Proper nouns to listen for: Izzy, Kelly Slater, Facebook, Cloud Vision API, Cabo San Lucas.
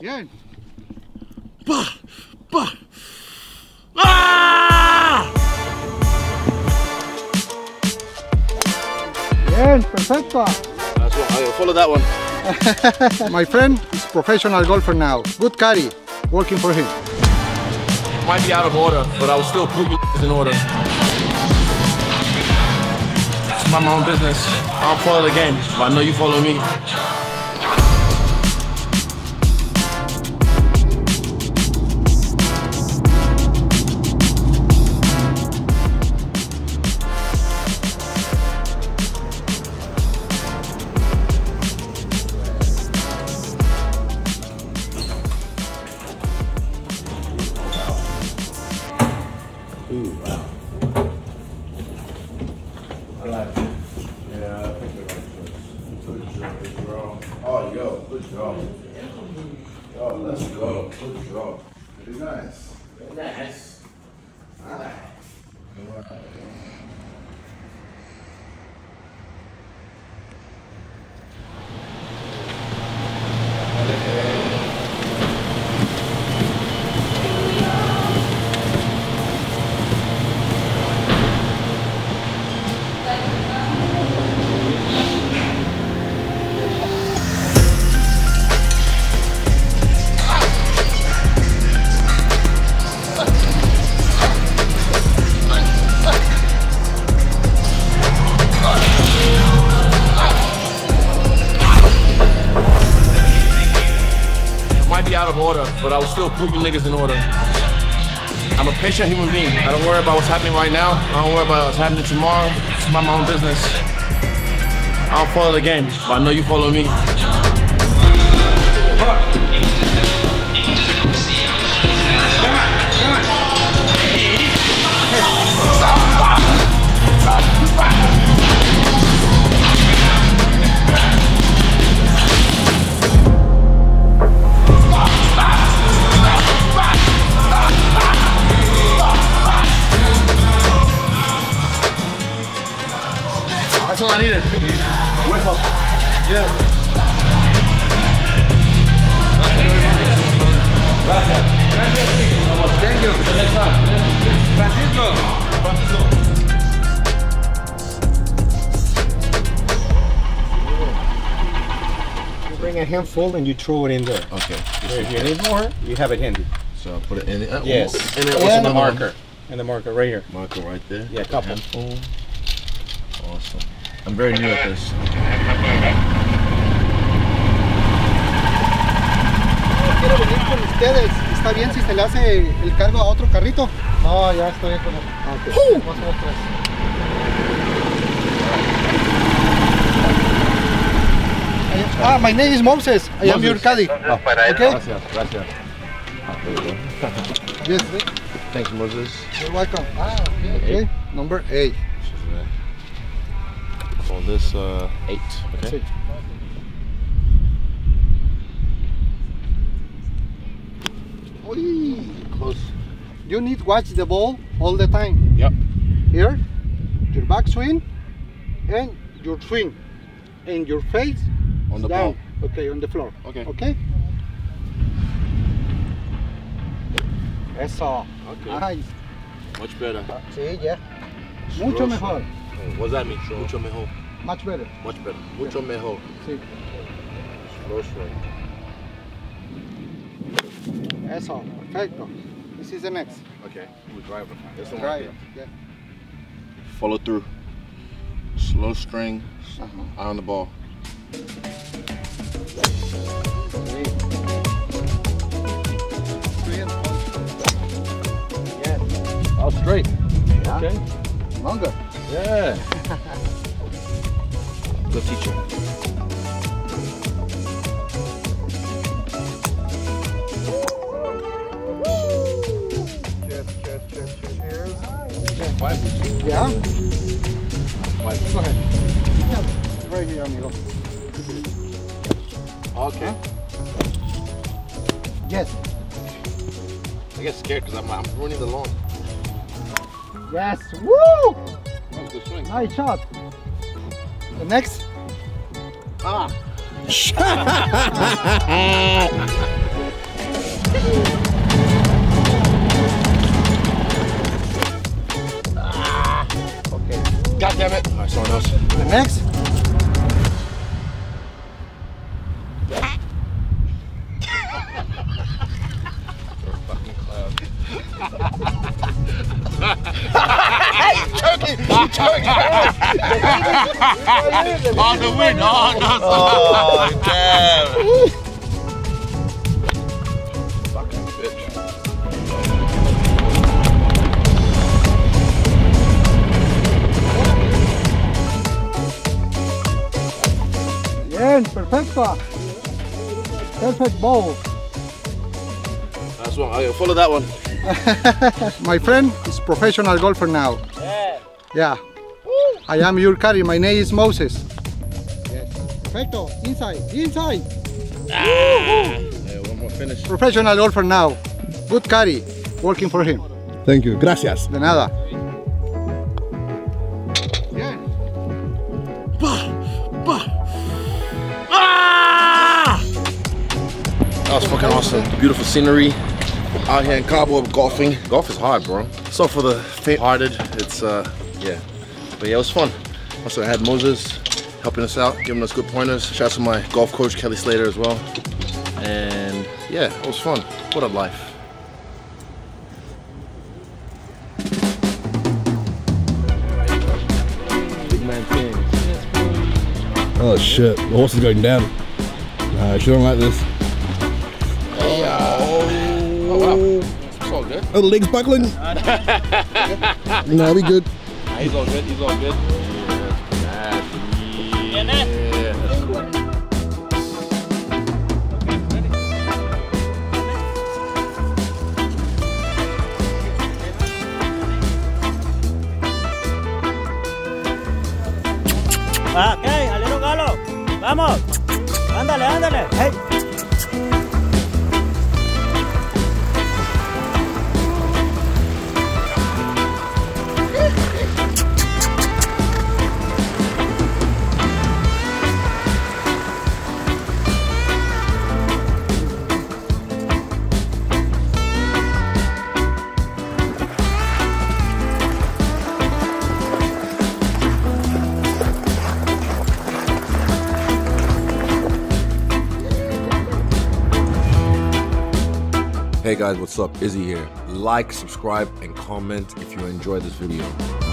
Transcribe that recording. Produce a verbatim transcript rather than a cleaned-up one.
Yan. Bah! Bah! Ah! Yan, perfecto. That's what I'll follow that one. My friend is professional golfer now. Good carry. Working for him. Might be out of order, but I will still put you in order. It's my own business. I'll follow the game, but I know you follow me. But I will still put you niggas in order. I'm a patient human being. I don't worry about what's happening right now. I don't worry about what's happening tomorrow. It's about my own business. I'll follow the game, but I know you follow me. That's all I needed. Whip up. Yeah. Gracias. Gracias. Thank you. Francisco. Francisco. You bring a handful and you throw it in there. Okay. So if you need more, you have it handy. So I'll put it in the... Uh, yes. And then what's the marker? And the marker right here. Marker right there. Yeah, a couple. A handful. Awesome. I'm very new at this. Quiero venir con ustedes. ¿Está bien si se le hace el cargo a otro carrito? No, ya estoy con él. Ah, my name is Moses. I am your caddy. Oh, okay. Gracias, gracias. Yes. Thanks, Moses. You're welcome. Ah, okay. Okay. Number eight. Call this uh, eight. Okay. Oy. Close. You need to watch the ball all the time. Yep. Here, your back swing and your swing and your face on the down. Ball. Okay, on the floor. Okay. Okay. That's all. Okay. Nice. Much better. See, yeah. Stroke. Mucho mejor. What does that mean? Sure. Mucho mejor. Much better. Much better. Mucho yeah. mejor. Sí. Slow swing. That's all. Perfecto. This is the next. Okay. We drive it. This one right here. Yeah. Follow through. Slow string. Uh -huh. Eye on the ball. Three and four. Yeah. All straight. Yeah. Okay. Longer. Yeah. Good teacher. Cheers, cheers, cheers, cheers. Five? Yeah? Five. Go ahead. Yeah. Right here, amigo. Okay. Yes. I get scared because I'm, I'm ruining the lawn. Yes. Woo! Nice shot. The next. Ah. Ah, okay. God damn it. All right, someone else. And next. On the wind, on us! Oh, damn! Fucking bitch. Bien, perfecta! Perfect bowl. That's one, I'll follow that one. My friend is professional golfer now. Yeah. Yeah. I am your caddy. My name is Moses. Yes. Perfecto. Inside. Inside. Ah. Yeah, one more finish. Professional golfer now. Good caddy. Working for him. Thank you. Gracias. De nada. Yeah. Bah, bah. Ah! That was fucking awesome. The beautiful scenery. Out here in Cabo golfing. Golf is hard, bro. So for the faint-hearted, it's uh, yeah. But yeah, it was fun. Also, I had Moses helping us out, giving us good pointers. Shout out to my golf coach, Kelly Slater, as well. And yeah, it was fun. What a life. Big man thing. Oh shit, the horse is going down. Nah, she don't like this. Oh, oh, oh wow. It's all good. Are the legs buckling? No, we good. He's all good, he's all good. Yeah, that's me. Yeah, that's cool. Okay, ready? Ok, al hilo galo. Vamos. Ándale, ándale. Hey. Hey guys, what's up? Izzy here. Like, subscribe, and comment if you enjoy this video.